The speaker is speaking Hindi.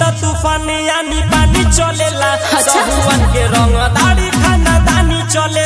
त तूफान यानी पानी चलेला, अच्छा। के रंग दाढ़ी खाना दानी चले।